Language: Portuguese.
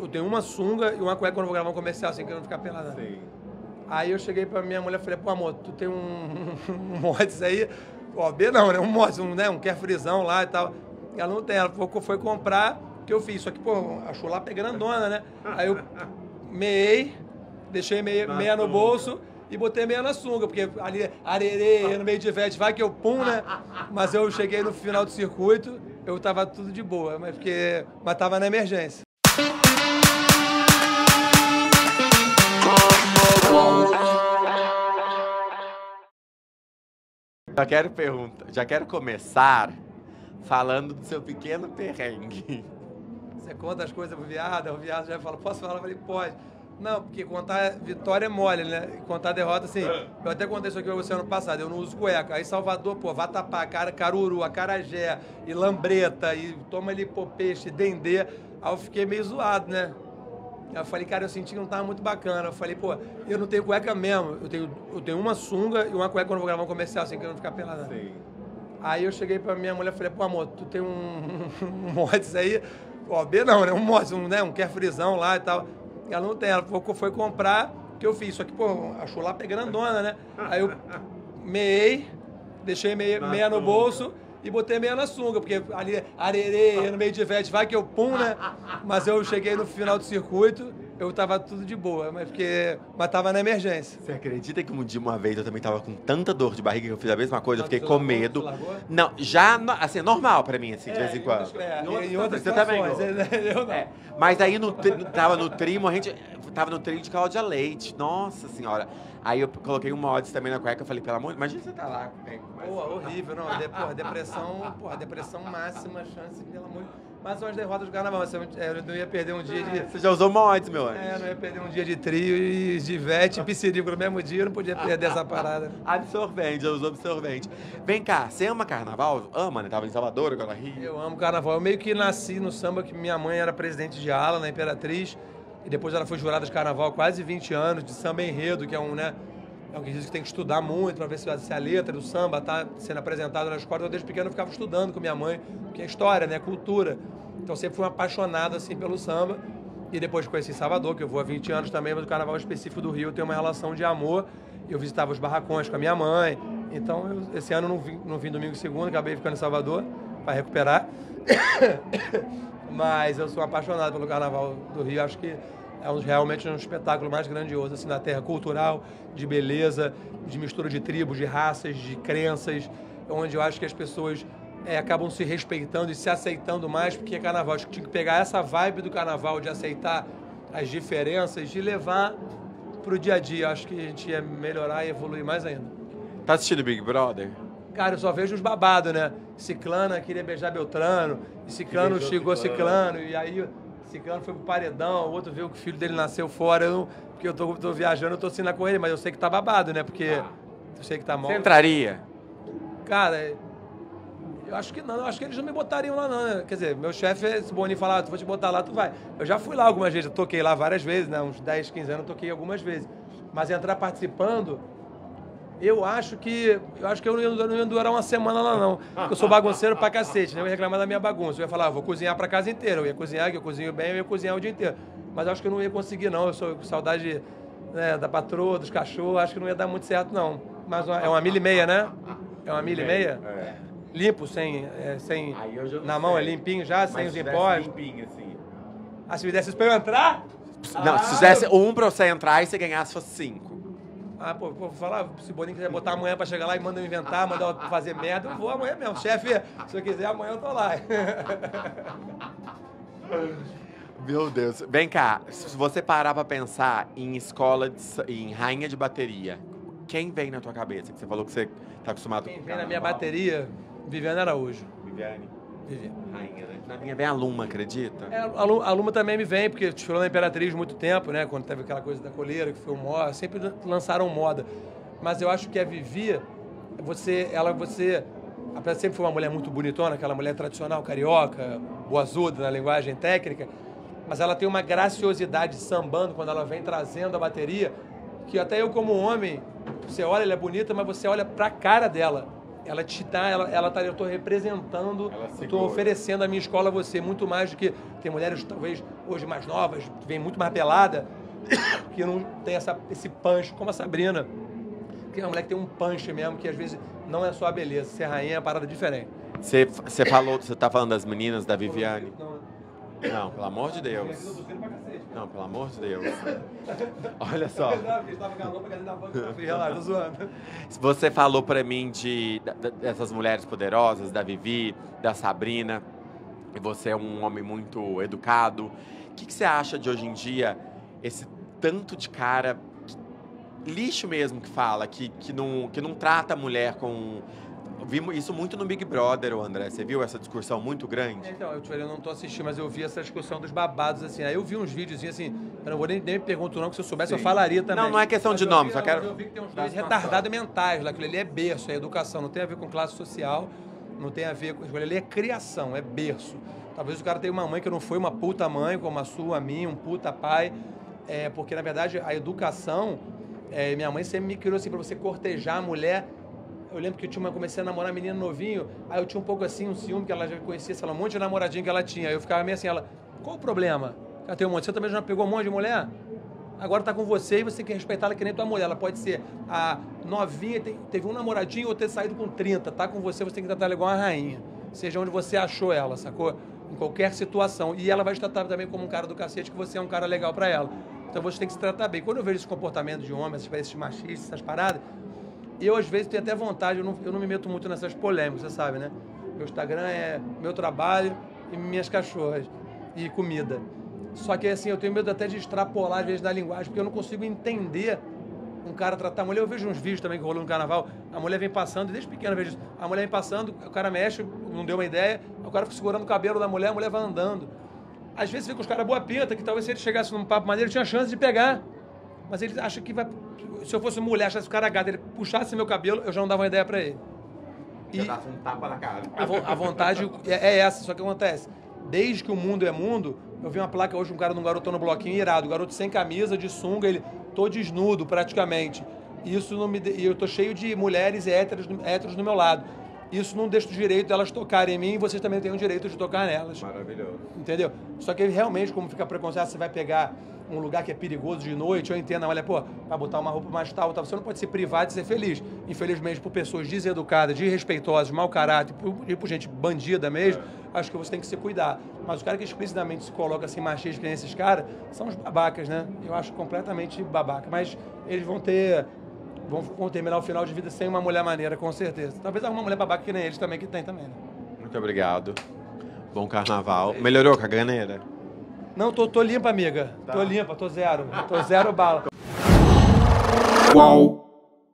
Eu tenho uma sunga e uma cueca quando eu vou gravar um comercial, assim, que eu não ficar pelada. Sim. Aí eu cheguei pra minha mulher e falei, pô, amor, tu tem um Modess aí? OB não, né? Um Modess, né? Um Carefreezão lá e tal. Ela não tem, ela foi comprar, que eu fiz. Só que, pô, a chulapa é grandona, né? Aí eu meiei, deixei meia no bolso e botei meia na sunga, porque ali, arerê, no meio de vete, vai que eu pum, né? Mas eu cheguei no final do circuito, eu tava tudo de boa, mas porque tava na emergência. Já quero começar falando do seu pequeno perrengue. Você conta as coisas pro viado, o viado já fala, posso falar? Eu falei, pode. Não, porque contar vitória é mole, né? Contar derrota, assim, eu até contei isso aqui pra você ano passado, eu não uso cueca. Aí Salvador, pô, vatapá, caruru, acarajé, e lambreta, e toma ali, pô, peixe, dendê. Aí eu fiquei meio zoado, né? Eu falei, cara, eu senti que não tava muito bacana. Eu falei, pô, eu não tenho cueca mesmo. Eu tenho uma sunga e uma cueca quando eu vou gravar um comercial, assim, que eu não ficar pelada. Sim. Aí eu cheguei pra minha mulher e falei, pô, amor, tu tem um Modess aí? OB não, né? Um Modess, né? Um Carefreezão lá e tal. Ela não tem, ela foi comprar, que eu fiz. Só que, pô, a chulapa é grandona, né? Aí eu meiei, deixei meia no bolso e botei meia na sunga, porque ali, arerê, no meio de vete, vai que eu pum, né? Mas eu cheguei no final do circuito, eu tava tudo de boa, mas porque tava na emergência. Você acredita que de uma vez eu também tava com tanta dor de barriga que eu fiz a mesma coisa, eu fiquei com medo. Não, já, assim, é normal pra mim, assim, de vez em quando. Em outras situações, eu não. É, mas aí tava no trio de Cláudia Leite, nossa senhora. Aí eu coloquei um Modess também na cueca, eu falei, pelo amor de Deus, imagina você tá lá. Pô, horrível, não, depressão máxima, chance, pelo amor de Deus. Mas são as derrotas do carnaval, eu não ia perder um dia de... Você já usou Modess, meu anjo. Eu não ia perder um dia de trio e de vete e piscirico no mesmo dia, eu não podia perder essa parada. Absorvente, eu uso absorvente. Vem cá, você ama carnaval? Ama, né? Tava em Salvador, agora Rio. Eu amo carnaval, eu meio que nasci no samba, que minha mãe era presidente de ala na Imperatriz, e depois ela foi jurada de carnaval há quase 20 anos, de samba enredo, que é um, né? É um que diz que tem que estudar muito para ver se a letra do samba tá sendo apresentada na escola. Eu desde pequeno eu ficava estudando com minha mãe, porque é história, né? Cultura. Então sempre fui um apaixonado, assim, pelo samba. E depois conheci Salvador, que eu vou há 20 anos também, mas o carnaval específico do Rio tem uma relação de amor. Eu visitava os barracões com a minha mãe. Então esse ano eu não vim domingo e segunda, acabei ficando em Salvador para recuperar. Mas eu sou apaixonado pelo carnaval do Rio, acho que é realmente um espetáculo mais grandioso, assim, na terra cultural, de beleza, de mistura de tribos, de raças, de crenças, onde eu acho que as pessoas acabam se respeitando e se aceitando mais, porque é carnaval. Acho que tinha que pegar essa vibe do carnaval, de aceitar as diferenças, de levar pro dia a dia. Acho que a gente ia melhorar e evoluir mais ainda. Tá assistindo Big Brother? Cara, eu só vejo os babados, né? Ciclana queria beijar Beltrano, e Ciclano chegou Ciclano, e aí... Ciclano foi pro paredão, o outro viu que o filho dele nasceu fora. Porque eu tô viajando, eu tô assim na correria, mas eu sei que tá babado, né? Porque eu sei que tá mal. Você entraria? Cara, eu acho que não. Eu acho que eles não me botariam lá, não, né? Quer dizer, meu chefe, se o Boninho falar, tu vou te botar lá, tu vai. Eu já fui lá algumas vezes, eu toquei lá várias vezes, né? Uns 10, 15 anos eu toquei algumas vezes. Mas entrar participando, eu acho que eu não ia durar uma semana lá, não. Porque eu sou bagunceiro pra cacete, né? Eu ia reclamar da minha bagunça. Eu ia falar, vou cozinhar pra casa inteira. Eu ia cozinhar, que eu cozinho bem, eu ia cozinhar o dia inteiro. Mas acho que eu não ia conseguir, não. Eu sou com saudade, né, da patroa, dos cachorros. Acho que não ia dar muito certo, não. Mas é uma milha e meia, né? É uma milha e meia? É. Limpo, sem na mão, é limpinho já, sem os impostos. Limpinho, assim. Ah, se me desse isso pra eu entrar? Não, se fizesse um pra você entrar e você ganhasse, fosse 5. Ah, pô, vou falar, se o Boninho quiser botar amanhã pra chegar lá e manda eu inventar, mandar eu fazer merda, eu vou amanhã mesmo. Chefe, se eu quiser, amanhã eu tô lá. Meu Deus. Vem cá, se você parar pra pensar em em rainha de bateria, quem vem na tua cabeça? Que você falou que você tá acostumado com... Quem vem na minha bateria, Viviane Araújo. Viviane. Rainha, né? Na minha vem a Luma, acredita? A Luma também me vem, porque desfilou na Imperatriz muito tempo, né? Quando teve aquela coisa da coleira, que foi moda, sempre lançaram moda. Mas eu acho que a Vivi, apesar de sempre foi uma mulher muito bonitona, aquela mulher tradicional, carioca, boazuda na linguagem técnica, mas ela tem uma graciosidade sambando quando ela vem trazendo a bateria, que até eu como homem, você olha, ela é bonita, mas você olha pra cara dela. Ela te dá, ela tá, eu estou representando, estou oferecendo a minha escola a você, muito mais do que tem mulheres talvez hoje mais novas, vem muito mais pelada, que não tem esse punch, como a Sabrina, que é uma mulher que tem um punch mesmo, que às vezes não é só a beleza, ser rainha é uma parada diferente. Você falou, você tá falando das meninas, da Viviane? Não, pelo amor de Deus. Não, pelo amor de Deus. Olha só. Você falou pra mim dessas mulheres poderosas, da Vivi, da Sabrina. E você é um homem muito educado. O que você acha de hoje em dia esse tanto de cara lixo mesmo que fala, que não trata a mulher com... Vimos isso muito no Big Brother, André. Você viu essa discussão muito grande? Então, eu não tô assistindo, mas eu vi essa discussão dos babados, assim. Aí eu vi uns vídeos assim, eu não vou nem me perguntar não, que se eu soubesse, sim, eu falaria também. Não, não é questão mas de nome, só quero... Eu vi que tem uns dois retardados mentais lá, aquilo ali é berço, é educação, não tem a ver com classe social, não tem a ver com... Ele é criação, é berço. Talvez o cara tenha uma mãe que não foi uma puta mãe, como a sua, a minha, um puta pai, porque, na verdade, a educação... minha mãe sempre me criou assim, pra você cortejar a mulher... Eu lembro que eu comecei a namorar um menino novinho, aí eu tinha um pouco assim, um ciúme, que ela já conhecia, sei lá, um monte de namoradinho que ela tinha. Aí eu ficava meio assim, ela, qual o problema? Ela tem um monte, você também já pegou um monte de mulher? Agora tá com você e você tem que respeitar ela que nem tua mulher. Ela pode ser a novinha, teve um namoradinho ou ter saído com 30, tá com você, você tem que tratar ela igual uma rainha. Seja onde você achou ela, sacou? Em qualquer situação. E ela vai te tratar também como um cara do cacete, que você é um cara legal pra ela. Então você tem que se tratar bem. Quando eu vejo esse comportamento de homem, essas espécies de machistas, essas paradas... Eu, às vezes, tenho até vontade, eu não me meto muito nessas polêmicas, você sabe, né? Meu Instagram é meu trabalho e minhas cachorras e comida. Só que, assim, eu tenho medo até de extrapolar, às vezes, da linguagem, porque eu não consigo entender um cara tratar a mulher. Eu vejo uns vídeos também que rolou no carnaval, a mulher vem passando, desde pequena eu vejo isso, a mulher vem passando, o cara mexe, não deu uma ideia, o cara fica segurando o cabelo da mulher, a mulher vai andando. Às vezes, fica os caras boa pinta, que talvez se ele chegasse num papo maneiro, tinha chance de pegar. Mas ele acha que vai... Se eu fosse mulher, achasse o cara gato, ele puxasse meu cabelo, eu já não dava uma ideia pra ele. E dava um tapa na cara. A vontade é essa, só que acontece. Desde que o mundo é mundo, eu vi uma placa hoje, um garoto no bloquinho irado, um garoto sem camisa, de sunga, ele tô desnudo praticamente. Isso não me... E eu tô cheio de mulheres héteros no meu lado. Isso não deixa o direito delas tocarem em mim e vocês também têm o direito de tocar nelas. Maravilhoso. Entendeu? Só que realmente, como fica preconceito, você vai pegar um lugar que é perigoso de noite, eu entendo, olha, pô, vai botar uma roupa mais tal, você não pode se privar de ser feliz. Infelizmente, por pessoas deseducadas, desrespeitosas, mau caráter, por gente bandida mesmo, acho que você tem que se cuidar. Mas os caras que explicitamente se colocam assim, machistas, que nem esses caras, são os babacas, né? Eu acho completamente babaca. Mas eles vão terminar o final de vida sem uma mulher maneira, com certeza. Talvez alguma mulher babaca que nem eles também, que tem também, né? Muito obrigado. Bom carnaval. Melhorou a caganeira? Não, tô limpa, amiga. Tá. Tô limpa, tô zero. Tô zero bala. Uau.